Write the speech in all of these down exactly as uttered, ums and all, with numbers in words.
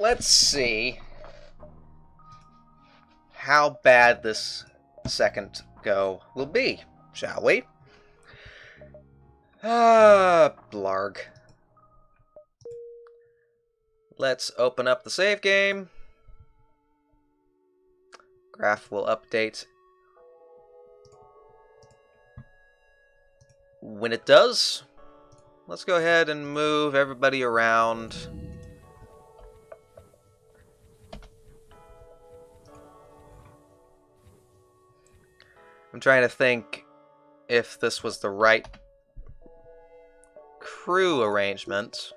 let's see how bad this second go will be, shall we? Ah, blarg. Let's open up the save game. Graph will update. When it does, let's go ahead and move everybody around. I'm trying to think if this was the right crew arrangement.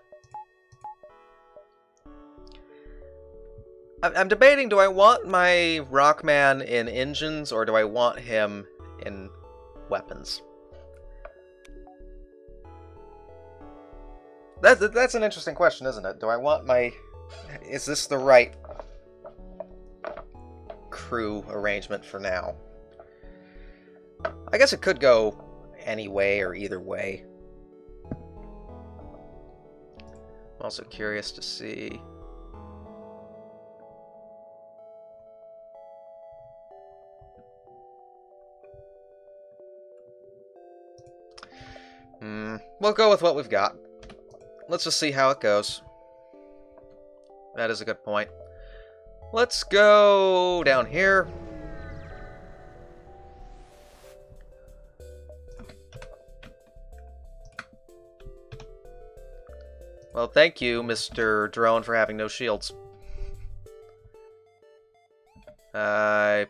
I'm debating, do I want my Rockman in engines or do I want him in weapons? That's, that's an interesting question, isn't it? Do I want my... Is this the right crew arrangement for now? I guess it could go any way or either way. I'm also curious to see... Mm, we'll go with what we've got. Let's just see how it goes. That is a good point. Let's go down here. Well, thank you, Mister Drone, for having no shields. I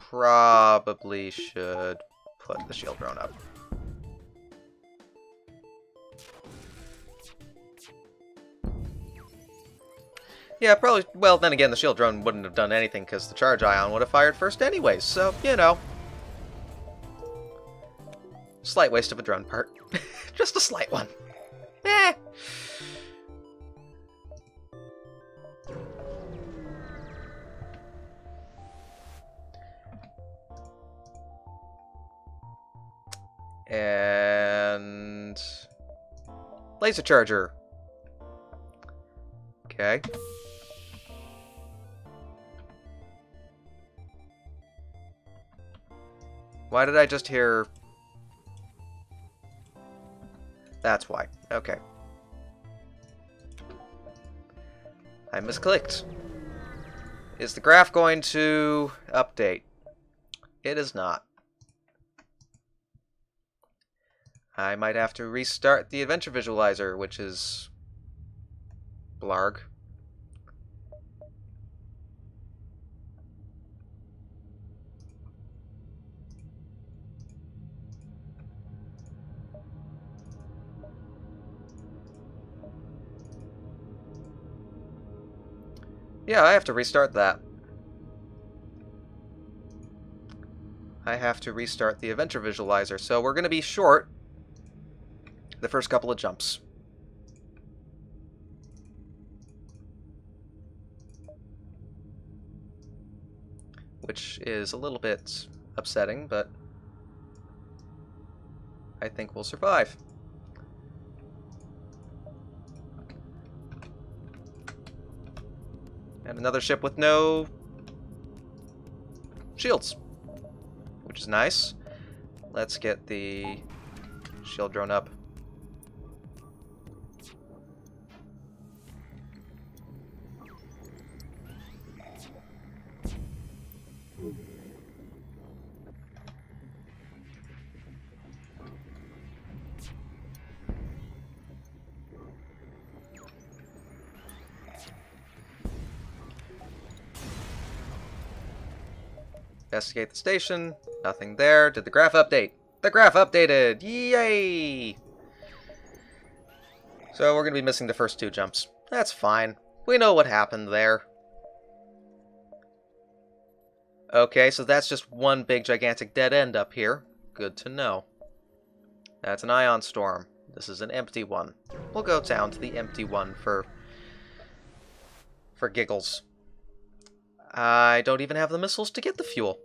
probably should put the shield drone up. Yeah, probably. Well, then again, the shield drone wouldn't have done anything because the charge ion would have fired first anyways, so, you know. Slight waste of a drone part. Just a slight one. Eh. And... Laser Charger. Okay. Why did I just hear... That's why. Okay. I misclicked. Is the graph going to update? It is not. I might have to restart the adventure visualizer, which is... blarg. Yeah, I have to restart that. I have to restart the adventure visualizer, so we're going to be short the first couple of jumps. Which is a little bit upsetting, but I think we'll survive. And another ship with no shields, which is nice. Let's get the shield drone up. Investigate the station. Nothing there. Did the graph update? The graph updated! Yay! So we're going to be missing the first two jumps. That's fine. We know what happened there. Okay, so that's just one big gigantic dead end up here. Good to know. That's an ion storm. This is an empty one. We'll go down to the empty one for... for giggles. I don't even have the missiles to get the fuel.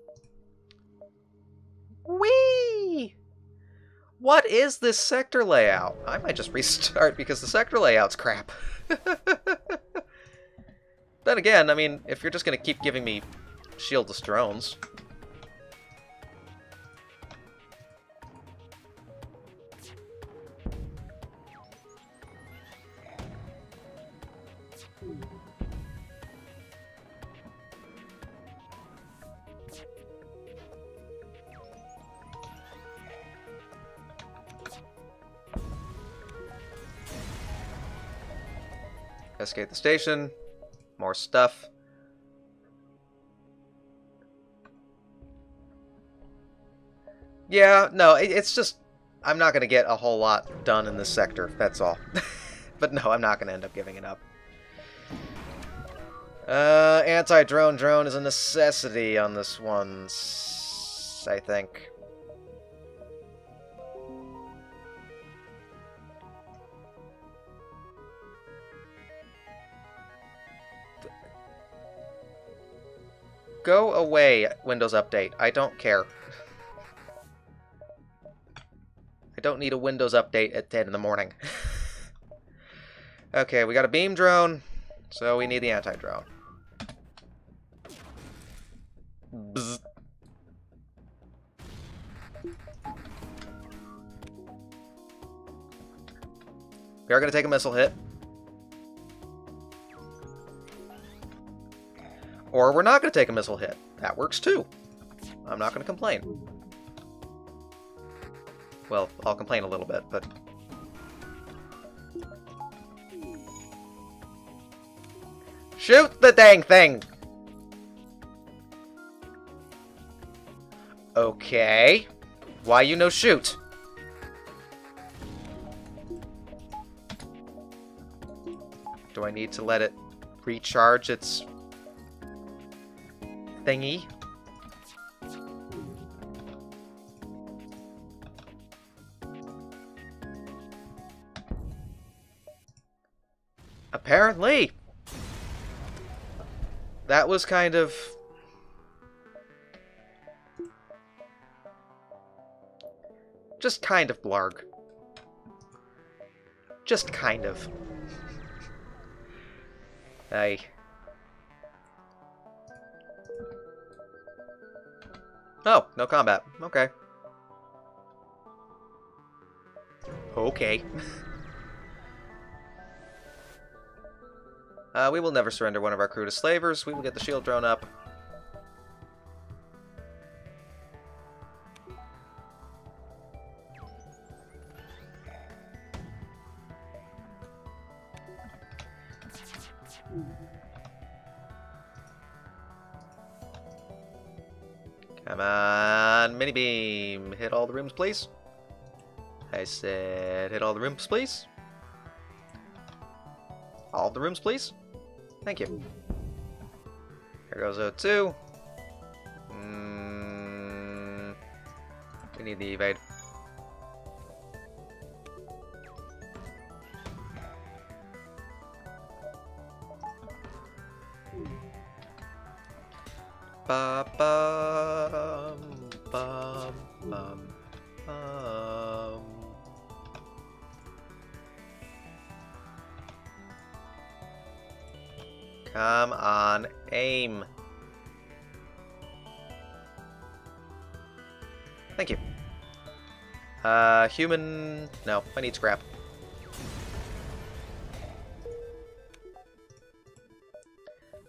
Whee! What is this sector layout? I might just restart because the sector layout's crap. Then again, I mean, if you're just gonna keep giving me shieldless drones. Escape the station. More stuff. Yeah, no, it, it's just... I'm not going to get a whole lot done in this sector, that's all. But no, I'm not going to end up giving it up. Uh, anti-drone drone is a necessity on this one, I think. Go away, Windows Update. I don't care. I don't need a Windows Update at ten in the morning. Okay, we got a beam drone, so we need the anti-drone. Bzz. We are going to take a missile hit. Or we're not going to take a missile hit. That works too. I'm not going to complain. Well, I'll complain a little bit, but... Shoot the dang thing! Okay. Why you no shoot? Do I need to let it recharge its... thingy? Apparently! That was kind of... Just kind of blarg. Just kind of. Aye. Oh, no combat. Okay. Okay. uh, we will never surrender one of our crew to slavers. We will get the shield drone up. Come on, mini beam, hit all the rooms, please. I said, hit all the rooms, please. All the rooms, please. Thank you. Here goes O two. Mm, we need the evade. Ba bum bum bum bum. Come on, aim. Thank you. Uh, human. No, I need scrap.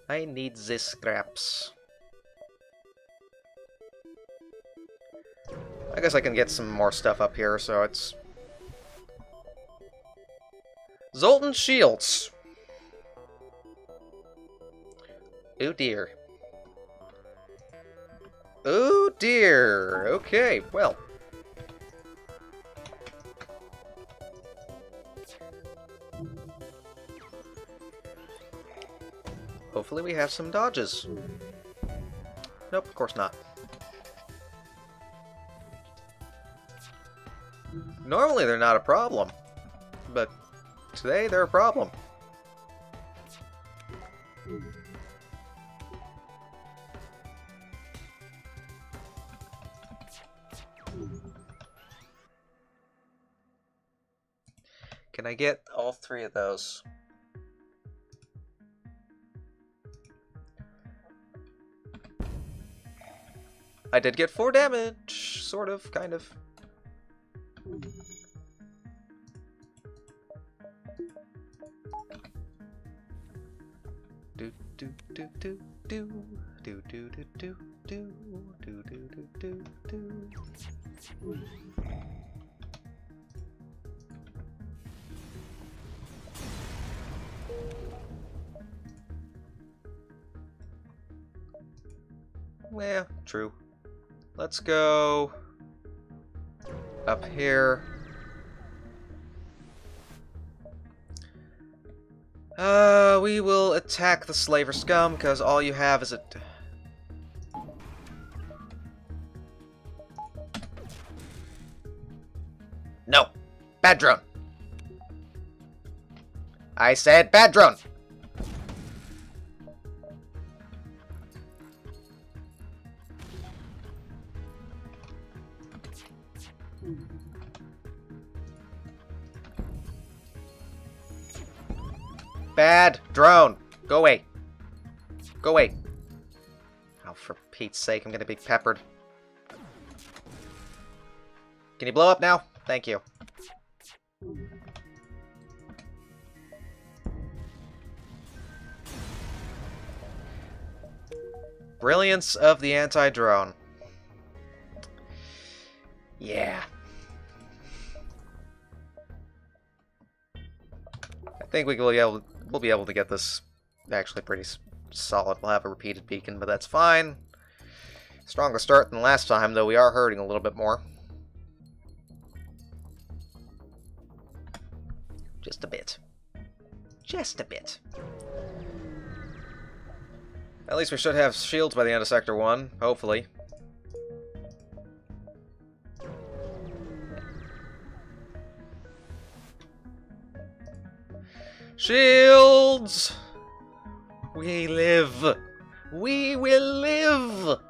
I need these scraps. I guess I can get some more stuff up here, so it's... Zoltan shields! Oh dear. Oh dear! Okay, well. Hopefully we have some dodges. Nope, of course not. Normally they're not a problem, but today they're a problem. Can I get all three of those? I did get four damage, sort of, kind of. Do do do do do do do do do do do do do do. Yeah, true. Let's go up here. Uh, we will attack the slaver scum, because all you have is a... No! Bad drone! I said bad drone! Bad drone! Go away! Go away! Oh, for Pete's sake, I'm gonna be peppered. Can you blow up now? Thank you. Brilliance of the anti-drone. Yeah. I think we will be able to... We'll be able to get this actually pretty solid. We'll have a repeated beacon, but that's fine. Stronger start than last time, though we are hurting a little bit more. Just a bit. Just a bit. At least we should have shields by the end of Sector one, hopefully. Shields! We live! We will live!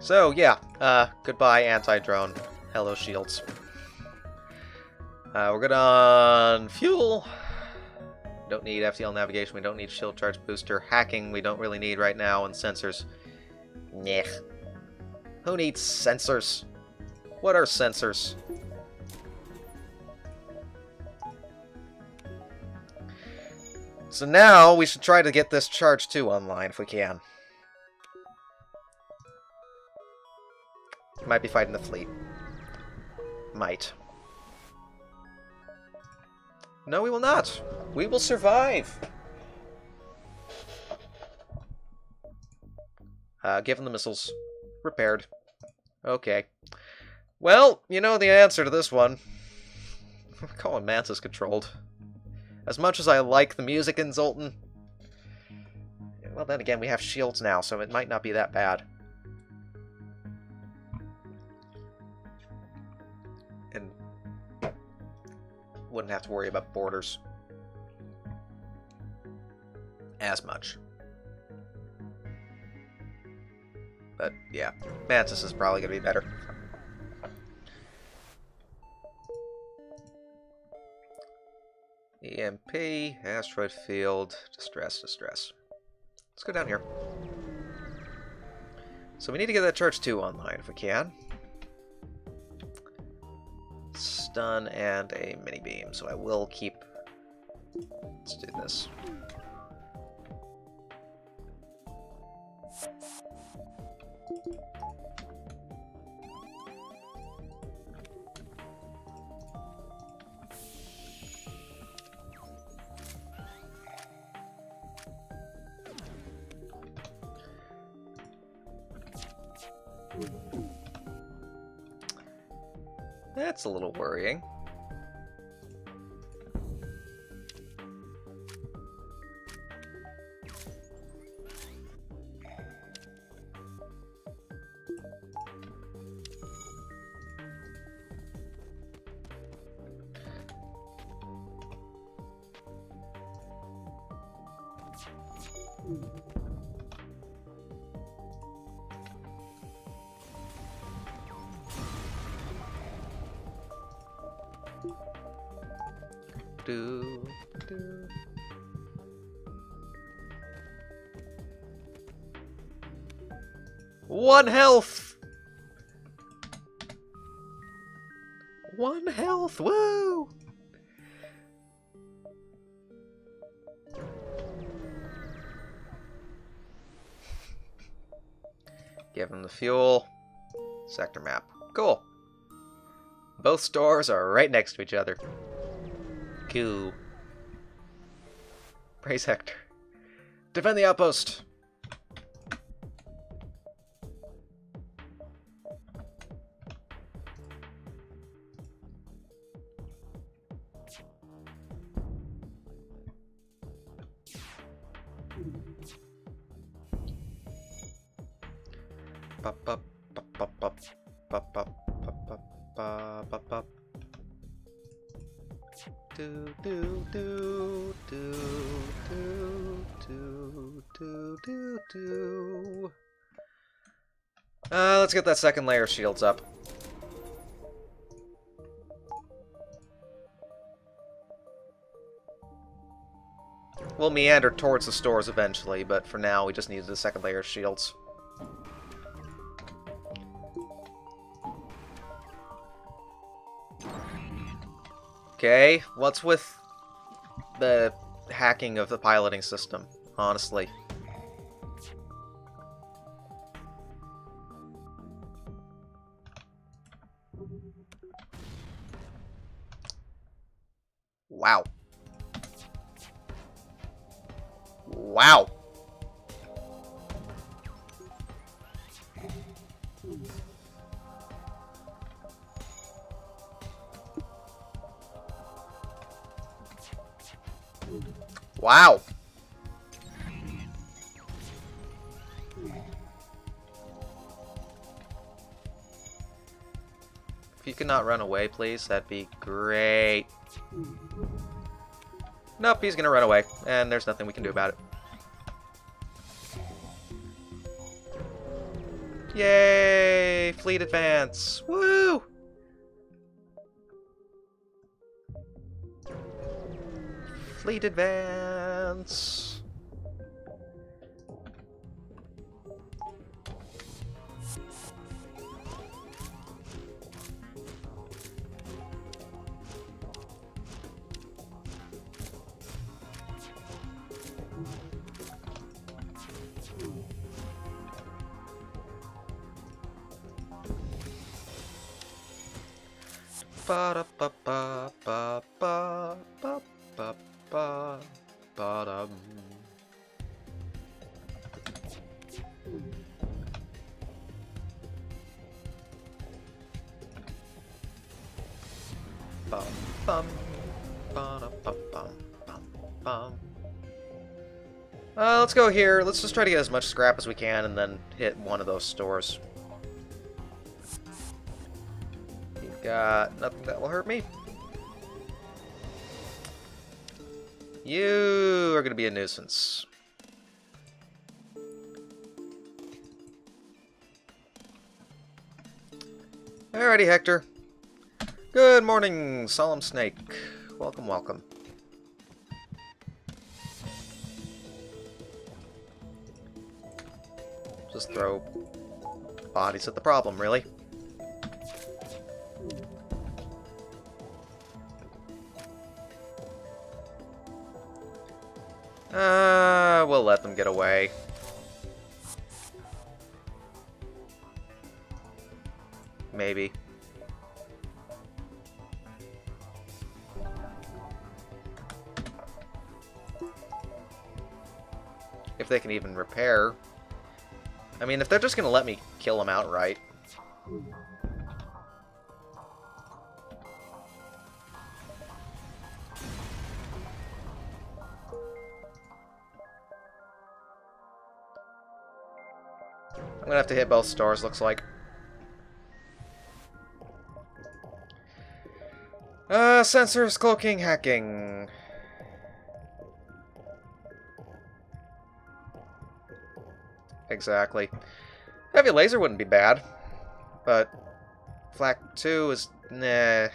So, yeah. Uh, goodbye, anti-drone. Hello, shields. Uh, we're good on fuel. Don't need F T L navigation. We don't need shield charge booster. Hacking we don't really need right now. And sensors. Nyeh. Who needs sensors? What are sensors? So now, we should try to get this Charge two online, if we can. Might be fighting the fleet. Might. No, we will not! We will survive! Uh, given the missiles. Repaired. Okay. Well, you know the answer to this one. I'm calling Mantis controlled. As much as I like the music in Zoltan... Well, then again, we have shields now, so it might not be that bad. And... wouldn't have to worry about borders. As much. But, yeah. Mantis is probably going to be better. E M P, asteroid field, distress, distress. Let's go down here. So we need to get that Charge two online if we can. Stun and a mini beam, so I will keep... Let's do this. That's a little worrying. Do, do. One health! One health, woo! Give him the fuel. Sector map. Cool. Both stores are right next to each other. Cool. Praise Hector. Defend the outpost! Uh, let's get that second layer of shields up. We'll meander towards the stores eventually, but for now we just need the second layer of shields. Okay, what's with the hacking of the piloting system, honestly? Wow. Wow. Wow. If you could not run away, please, that'd be great. Nope, he's gonna run away, and there's nothing we can do about it. Yay! Fleet advance! Woo! Fleet advance! Ba ba ba ba ba ba ba ba ba dum. Bum bum ba bum bum bum. Uh, let's go here. Let's just try to get as much scrap as we can, and then hit one of those stores. Got uh, nothing that will hurt me. You are going to be a nuisance. Alrighty, Hector. Good morning, Solemn Snake. Welcome, welcome. Just throw bodies at the problem, really. Uh, we'll let them get away. Maybe. If they can even repair. I mean, if they're just gonna let me kill them outright. I'm gonna have to hit both stars, looks like. Uh, sensors, cloaking, hacking. Exactly. Heavy laser wouldn't be bad, but flak two is nah. There's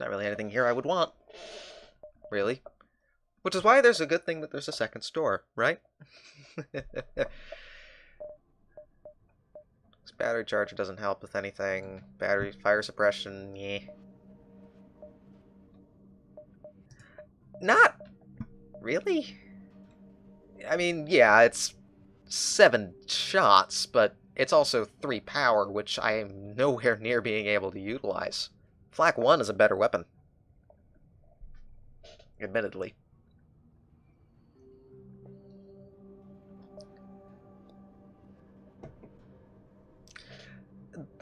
not really anything here I would want, really. Which is why there's a good thing that there's a second store, right? This battery charger doesn't help with anything. Battery fire suppression, yeah. Not really. I mean, yeah, it's seven shots, but it's also three power, which I am nowhere near being able to utilize. Flak one is a better weapon. Admittedly.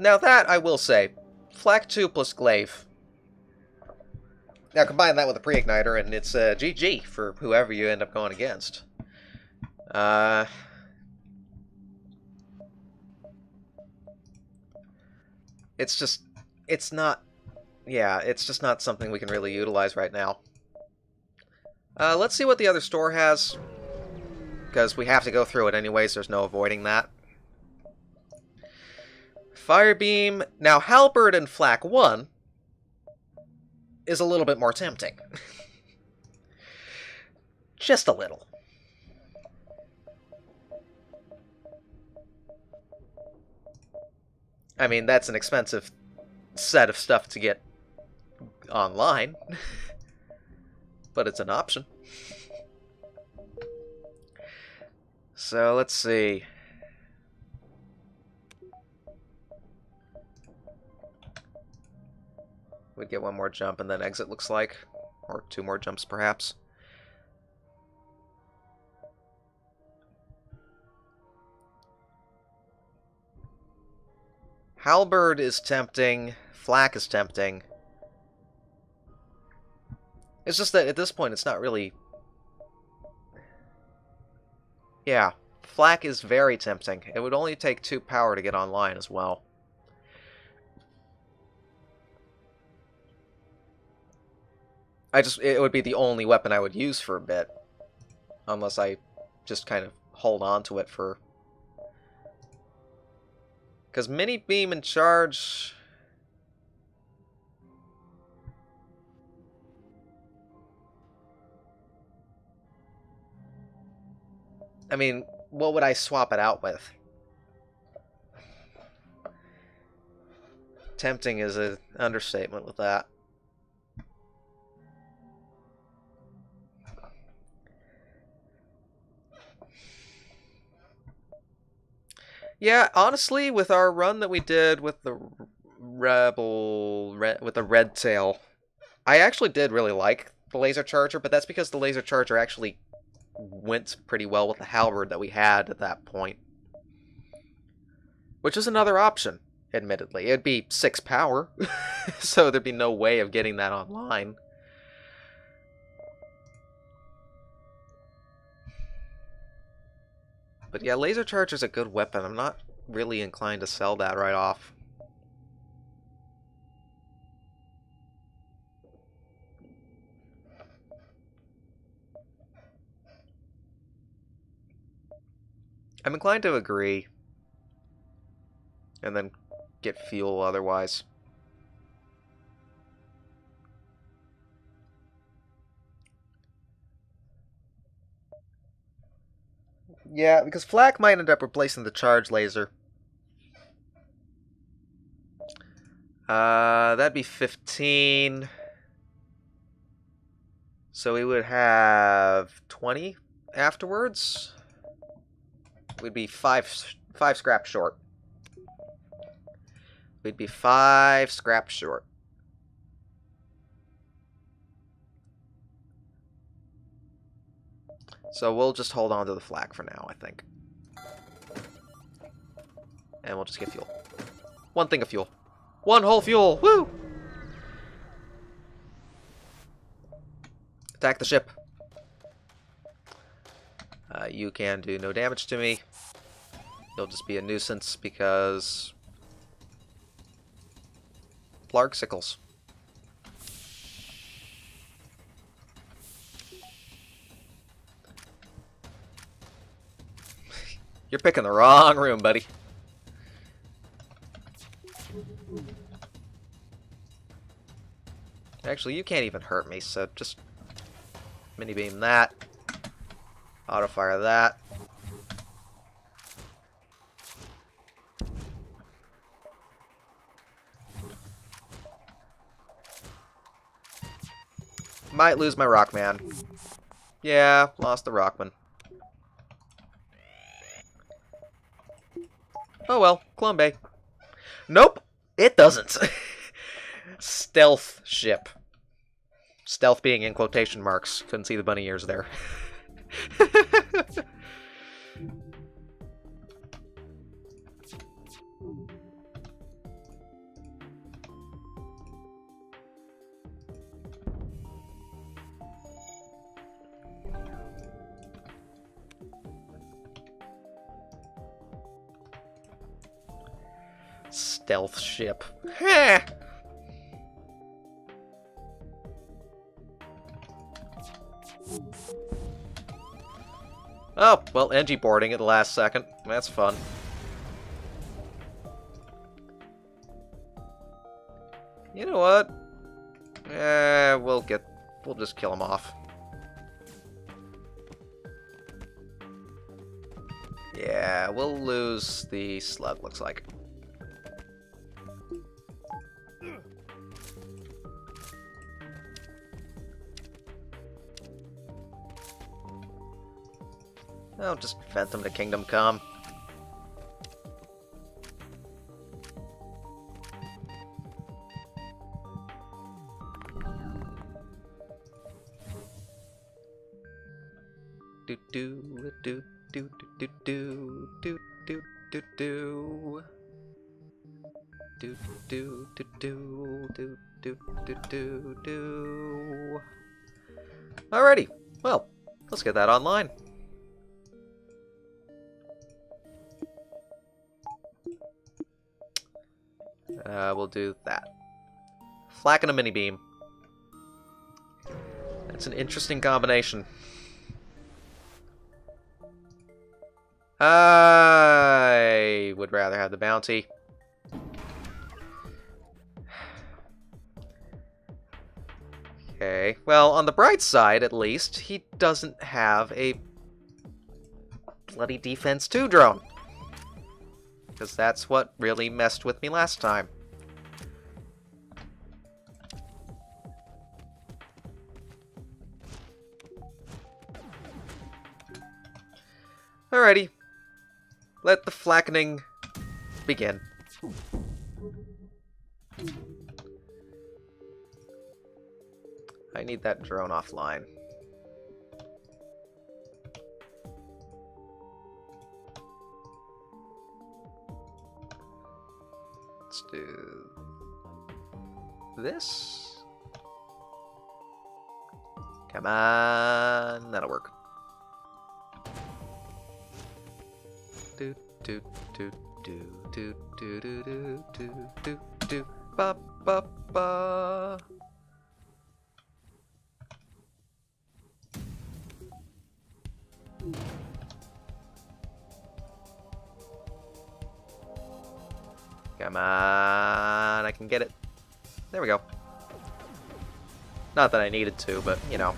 Now that, I will say, Flak two plus Glaive. Now combine that with a pre-igniter, and it's uh, G G for whoever you end up going against. Uh... It's just, it's not, yeah, it's just not something we can really utilize right now. Uh, let's see what the other store has, because we have to go through it anyways, there's no avoiding that. Firebeam, now Halberd and Flak one is a little bit more tempting. Just a little. I mean, that's an expensive set of stuff to get online, but it's an option. So, let's see. We'd get one more jump and then exit, looks like. Or two more jumps, perhaps. Halberd is tempting. Flak is tempting. It's just that at this point, it's not really... Yeah. Flak is very tempting. It would only take two power to get online as well. I just... It would be the only weapon I would use for a bit. Unless I just kind of hold on to it for... Because mini beam and charge... I mean, what would I swap it out with? Tempting is an understatement with that. Yeah, honestly, with our run that we did with the Rebel, re with the Red Tail, I actually did really like the Laser Charger, but that's because the Laser Charger actually went pretty well with the Halberd that we had at that point. Which is another option, admittedly. It'd be six power, so there'd be no way of getting that online. But yeah, Laser Charger is a good weapon. I'm not really inclined to sell that right off. I'm inclined to agree. And then get fuel otherwise. Yeah, because Flak might end up replacing the charge laser. Uh, that'd be fifteen. So we would have twenty afterwards. We'd be five, five scrap short. We'd be five scrap short. So we'll just hold on to the Flak for now, I think. And we'll just get fuel. One thing of fuel. One whole fuel! Woo! Attack the ship. Uh, you can do no damage to me. You'll just be a nuisance because... Blargsicles. You're picking the wrong room, buddy. Actually, you can't even hurt me, so just Mini beam that. Auto fire that. Might lose my Rockman. Yeah, lost the Rockman. Oh well, Clone Bay. Nope, it doesn't. Stealth ship. Stealth being in quotation marks. Couldn't see the bunny ears there. Stealth ship. Heh! Oh, well, Engie boarding at the last second. That's fun. You know what? Eh, we'll get... We'll just kill him off. Yeah, we'll lose the slug, looks like. Oh, just vent them to Kingdom Come. Do do do do do do do do do do do do do do do do do do. Alrighty, well, let's get that online. Uh, we'll do that. Flak and a mini beam. That's an interesting combination. I would rather have the bounty. Okay. Well, on the bright side, at least, he doesn't have a bloody defense two drone. Because that's what really messed with me last time. Alrighty. Let the flackening begin. I need that drone offline. Let's do this. Come on, that'll work. Do do do do do do do do do do do ba ba ba. Come on, I can get it. There we go. Not that I needed to, but, you know.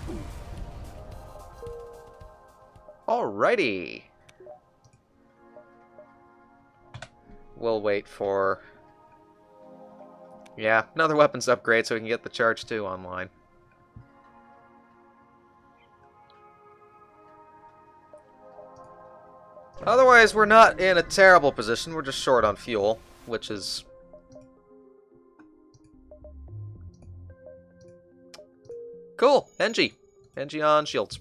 Alrighty. We'll wait for... Yeah, another weapons upgrade so we can get the Charge two online. Otherwise, we're not in a terrible position. We're just short on fuel. Which is cool. Engie. Engie on shields.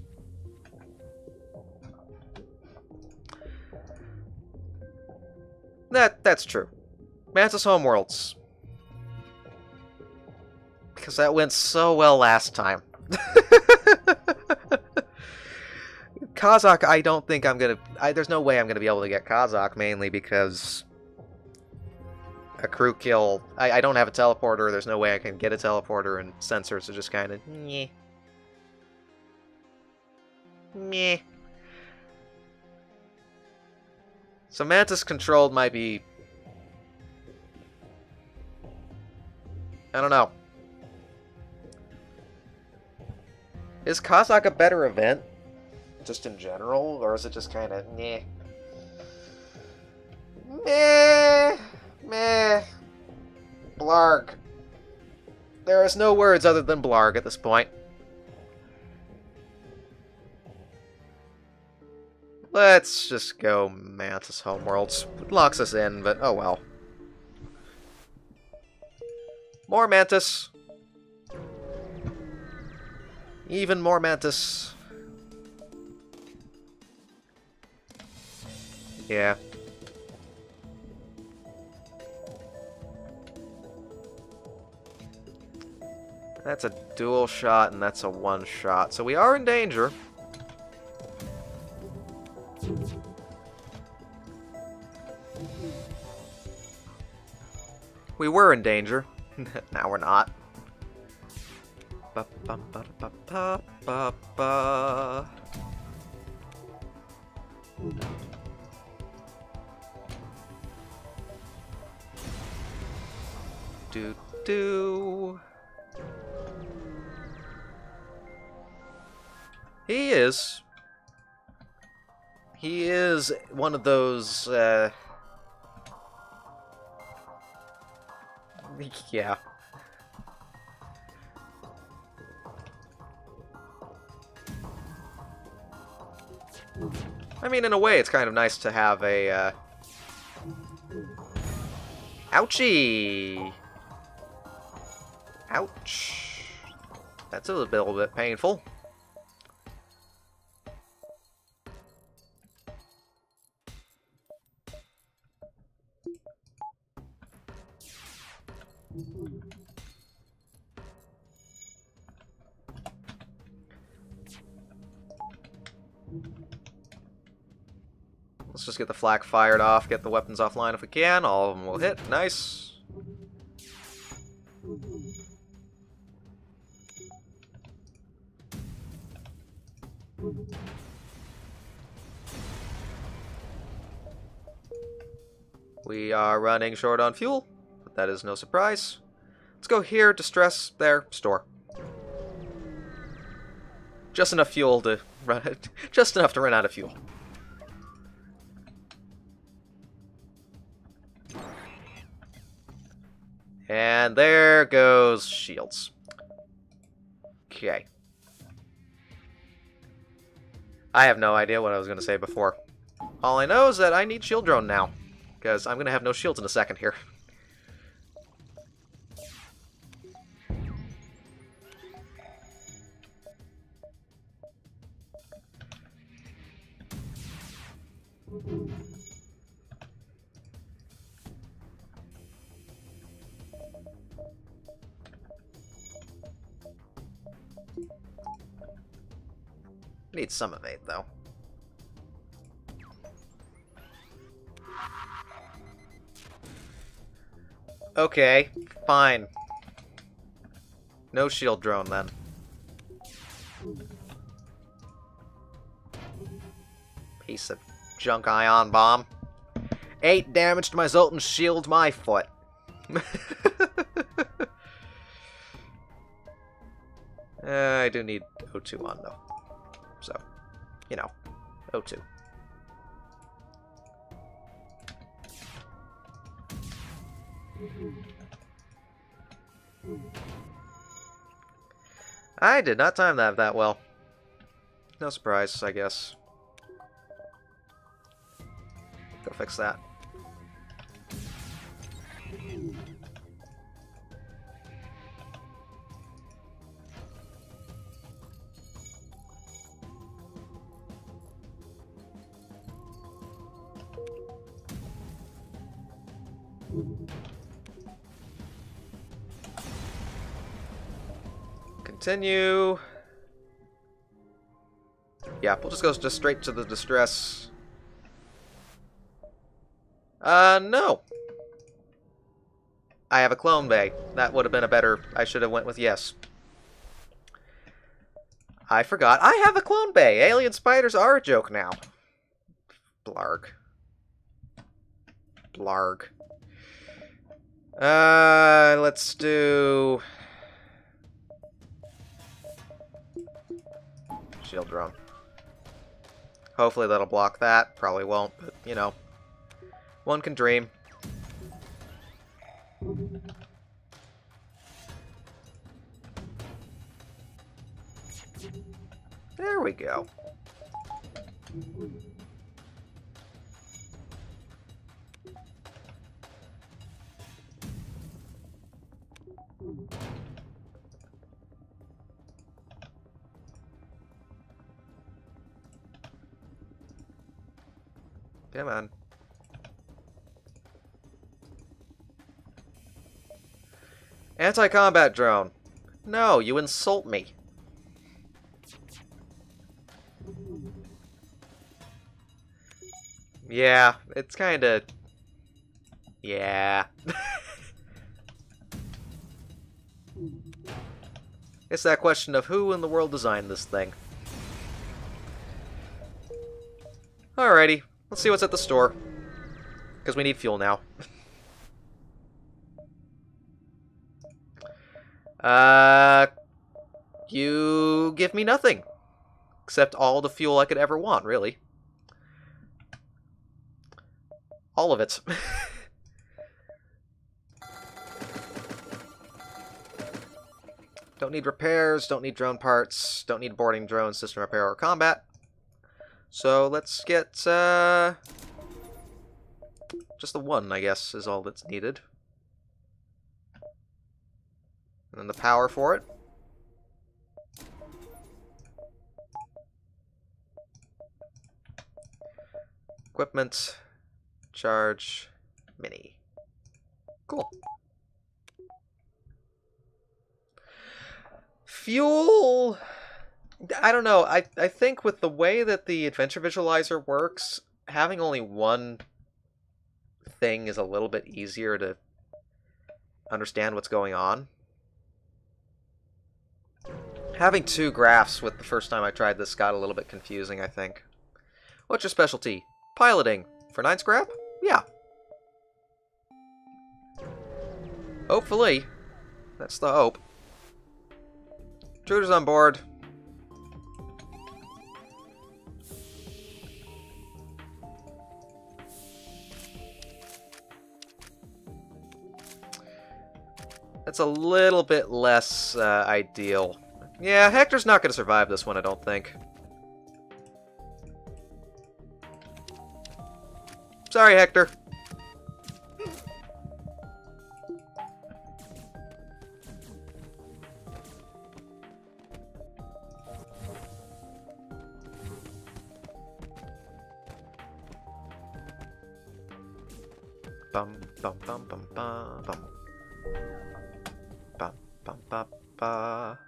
That that's true. Mantis Homeworlds. Because that went so well last time. Kazaakh, I don't think I'm gonna I, there's no way I'm gonna be able to get Kazaakh, mainly because a crew kill. I, I don't have a teleporter. There's no way I can get a teleporter, and sensors are just kind of meh. Meh. So Mantis Controlled might be... I don't know. Is Kazaakh a better event? Just in general? Or is it just kind of meh? Meh. Meh. Blarg. There is no words other than blarg at this point. Let's just go Mantis Homeworlds. It locks us in, but oh well. More Mantis. Even more Mantis. Yeah. That's a dual shot, and that's a one shot. So we are in danger. We were in danger. Now we're not. Ba, ba, ba, ba, ba, ba, ba. Do do. He is. He is one of those. Uh... Yeah. I mean, in a way, it's kind of nice to have a, uh... Ouchie! Ouch. That's a little bit painful. Let's just get the flak fired off, get the weapons offline if we can. All of them will hit. Nice. We are running short on fuel, but that is no surprise. Let's go here, distress, there, store. Just enough fuel to run, just enough to run out of fuel. And there goes shields. Okay. I have no idea what I was going to say before. All I know is that I need shield drone now, because I'm going to have no shields in a second here. Need some of it though. Okay, fine. No shield drone then. Piece of junk ion bomb. Eight damage to my Zoltan shield, my foot. uh, I do need O two on though. So, you know, O two. I did not time that that well. No surprise, I guess. Go fix that. Continue. Yeah, we'll just go just straight to the distress. Uh, no. I have a clone bay. That would have been a better... I should have went with yes. I forgot. I have a clone bay. Alien spiders are a joke now. Blarg. Blarg. Uh, let's do... shield drone. Hopefully that'll block that. Probably won't, but, you know. One can dream. There we go. Come on. Anti-combat drone. No, you insult me. Yeah, it's kind of... Yeah. It's that question of who in the world designed this thing. Alrighty, let's see what's at the store. Because we need fuel now. uh, you give me nothing. Except all the fuel I could ever want, really. All of it. Don't need repairs, don't need drone parts, don't need boarding drone, system repair, or combat. So let's get uh, just the one, I guess, is all that's needed. And then the power for it. Equipment. Charge mini. Cool. Fuel. I don't know. I, I think with the way that the adventure visualizer works, having only one thing is a little bit easier to understand what's going on. Having two graphs with the first time I tried this got a little bit confusing, I think. What's your specialty? Piloting. For nine scrap? Yeah. Hopefully. That's the hope. Intruders on board. That's a little bit less uh, ideal. Yeah, Hector's not going to survive this one, I don't think. Sorry, Hector. Bum bum bum bum bum bum. Bum bum bum bum.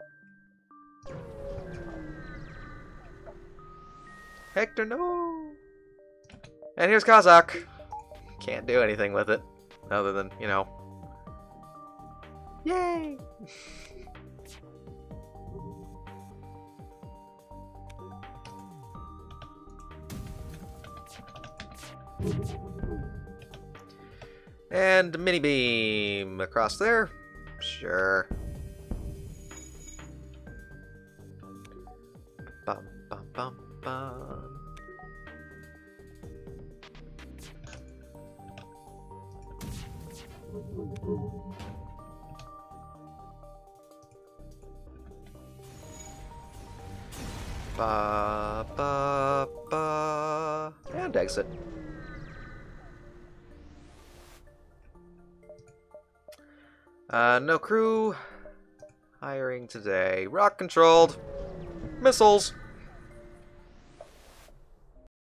Hector, no. And here's Kazaakh. Can't do anything with it. Other than, you know. Yay! And mini beam across there. Sure. Bum, bum, bum, bum. Ba, ba, ba. And exit. Uh, no crew hiring today. Rock controlled missiles.